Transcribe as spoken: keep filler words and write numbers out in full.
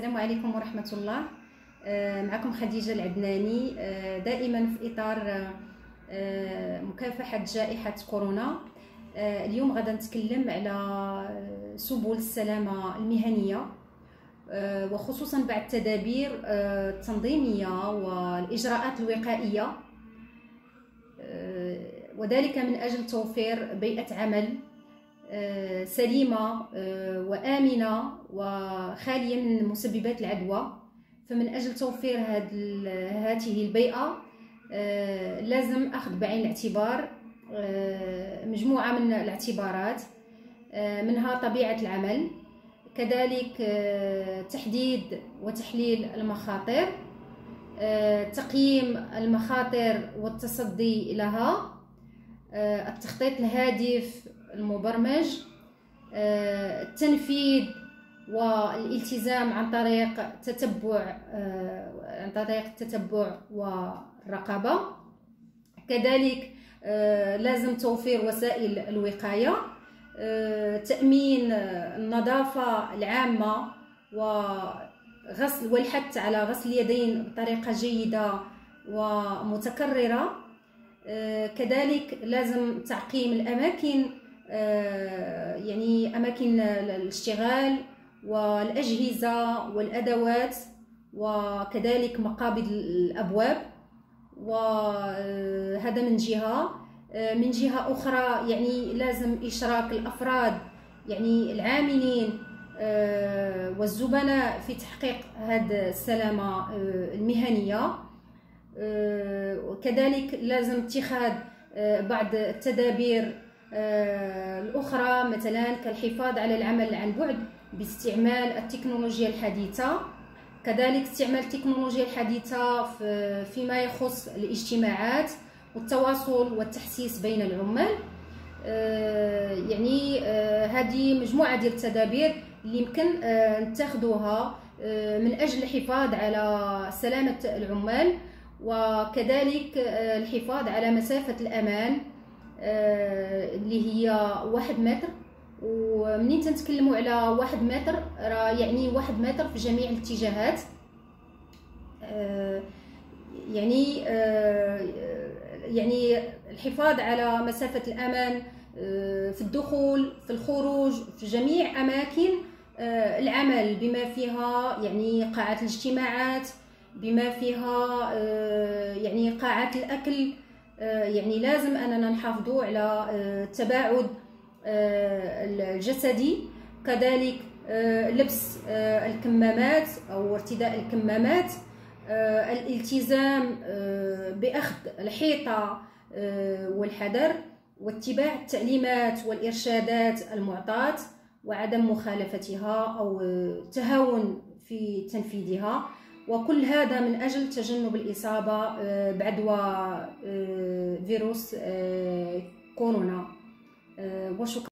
السلام عليكم ورحمة الله. معكم خديجة العدناني دائما في إطار مكافحة جائحة كورونا. اليوم غدا نتكلم على سبل السلامة المهنية وخصوصا بعد التدابير التنظيمية والإجراءات الوقائية، وذلك من أجل توفير بيئة عمل سليمة وآمنة وخالية من مسببات العدوى. فمن أجل توفير هذه البيئة لازم أخذ بعين الاعتبار مجموعة من الاعتبارات، منها طبيعة العمل، كذلك تحديد وتحليل المخاطر، تقييم المخاطر والتصدي لها، التخطيط الهادف المبرمج، التنفيذ والالتزام عن طريق تتبع عن طريق التتبع والرقابة. كذلك لازم توفير وسائل الوقاية، تأمين النظافة العامة وغسل والحث على غسل اليدين بطريقة جيدة ومتكررة. كذلك لازم تعقيم الأماكن، يعني أماكن الاشتغال والأجهزة والأدوات، وكذلك مقابض الأبواب. وهذا من جهة. من جهة أخرى يعني لازم إشراك الأفراد، يعني العاملين والزبناء، في تحقيق هذه السلامة المهنية. وكذلك لازم اتخاذ بعض التدابير الأخرى، مثلا كالحفاظ على العمل عن بعد باستعمال التكنولوجيا الحديثة. كذلك استعمال التكنولوجيا الحديثة فيما يخص الاجتماعات والتواصل والتحسيس بين العمال. يعني هذه مجموعة ديال التدابير اللي يمكن نتخذوها من أجل الحفاظ على سلامة العمال، وكذلك الحفاظ على مسافة الأمان اللي هي واحد متر. ومنين تنتكلموا على واحد متر، راه يعني واحد متر في جميع الاتجاهات. يعني يعني الحفاظ على مسافة الأمان في الدخول، في الخروج، في جميع أماكن العمل، بما فيها يعني قاعة الاجتماعات، بما فيها يعني قاعات الأكل. يعني لازم أننا نحافظوا على التباعد الجسدي، كذلك لبس الكمامات أو ارتداء الكمامات، الالتزام بأخذ الحيطة والحذر، واتباع التعليمات والإرشادات المعطاة، وعدم مخالفتها أو التهاون في تنفيذها. وكل هذا من أجل تجنب الإصابة بعدوى فيروس كورونا. وشكرا.